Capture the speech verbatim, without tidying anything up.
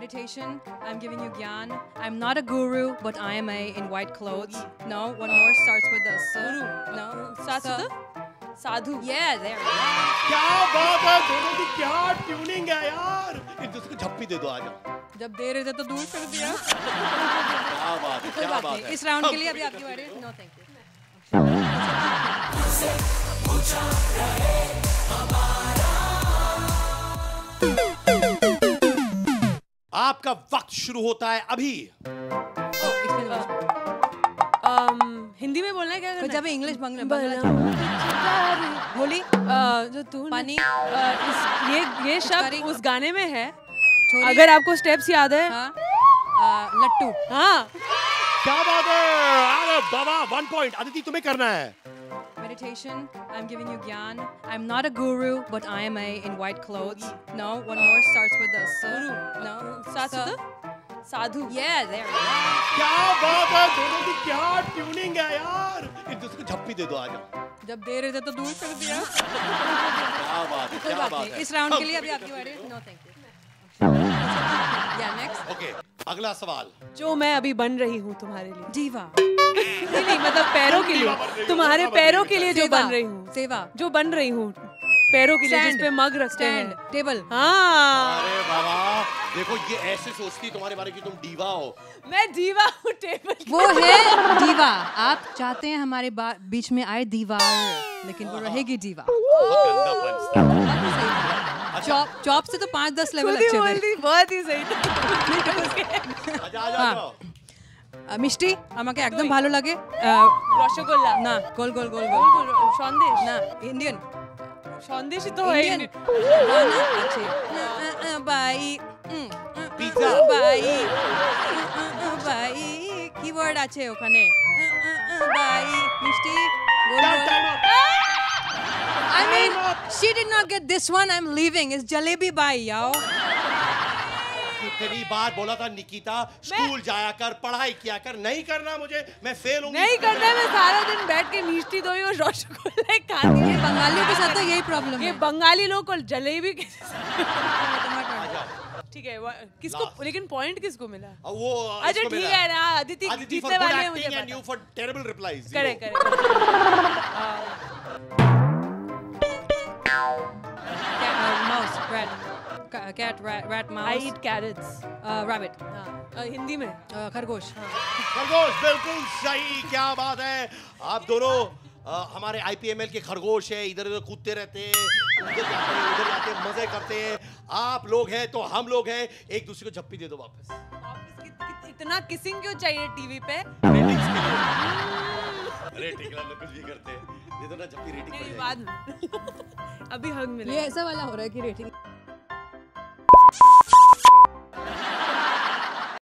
meditation. I'm giving you gyan. I'm not a guru, but I am a in white clothes. No, one more starts with the sa. No, starts with the sadhu. Yeah, there. क्या बात है दोनों की, क्या tuning है यार। एक दूसरे को झप्पी दे दो आज। जब दे रहे थे तो दूर कर दिया। क्या बात है, क्या बात है। इस राउंड के लिए अभी आपकी बारी। No, thank you. आपका वक्त शुरू होता है अभी। हिंदी में बोलना है क्या? जब इंग्लिश बंगला बोली जो तू पानी ये ये शब्द उस गाने में है। अगर आपको स्टेप्स याद है लट्टू। हाँ क्या बात है। अरे बाबा वन पॉइंट अदिति तुम्हें करना है। Meditation. I'm giving you gyan. I'm not a guru, but I am a in white clothes. No, one more starts with the sa. No, starts with the Sadhu. Yeah, there. क्या बात है दोनों की, क्या tuning है यार। एक दूसरे को झप्पी दे दो आज। जब दे रहे थे तो दूर कर दिया। क्या बात है, क्या बात है। इस राउंड के लिए अभी आपकी बारी। No, thank you. Yeah, next. Okay. अगला सवाल। जो मैं अभी बन रही हूँ तुम्हारे लिए। दीवा। नहीं मतलब पैरों के लिए, तुम्हारे पैरों के लिए जो बन रही हूँ। सेवा। जो बन रही हूँ पैरों के लिए, जिसपे मग रखते हैं। टेबल। हाँ। अरे बाबा देखो ये ऐसे सोचती तुम्हारे बारे कि तुम दीवा हो। मैं दीवा हूँ टेबल। वो है दीवा। आप चाहते हैं हमारे बीच में आए दीवार, लेकिन वो रहेगी दीवा। चॉप चॉप से तो पाँच दस लेवल अच्छे हैं। बहुत ही सही। मिष्टी हमारे एकदम भालो लगे। रसगुल्ला। ना गोल गोल गोल गोल। संदेश। ना इंडियन। संदेश ही तो है। इंडियन। बाई। पिज़्ज़ा। बाई। बाई। कीवर्ड आचे ओखने। बाई। मिष्टी। I mean, she did not get this one. I'm leaving. It's jalebi bhai, yao. कितनी बार बोला था निकिता, स्कूल जाया कर, पढ़ाई किया कर, नहीं करना मुझे, मैं फेल हूँ। नहीं करना, मैं सारा दिन बैठ के मिष्टी दोई और रसगुल्ले खाती हूँ। बंगालियों के साथ तो यही प्रॉब्लम है। ये बंगाली लोग को जलेबी के ठीक है किसको, लेकिन पॉइंट किसको मिला? वो अच्छा ठीक है ना अदिति जीतने वाले हैं। मुझे mouse, rat, cat, rat, rat, mouse. I eat carrots. Rabbit. Hindi में खरगोश। खरगोश बिल्कुल सही। क्या बात है। आप दोनों हमारे I P M L के खरगोश हैं। इधर उधर कूदते रहते हैं, उधर जाते हैं, उधर जाते हैं, मजे करते हैं। आप लोग हैं तो हम लोग हैं। एक दूसरे को झप्पी दे दो वापस। इतना किसिंग क्यों चाहिए टीवी पे? रेटिंग वाला कुछ भी करते हैं। ये तो ना जब भी रेटिंग नहीं बाद में अभी हग मिले ये ऐसा वाला हो रहा है कि रेटिंग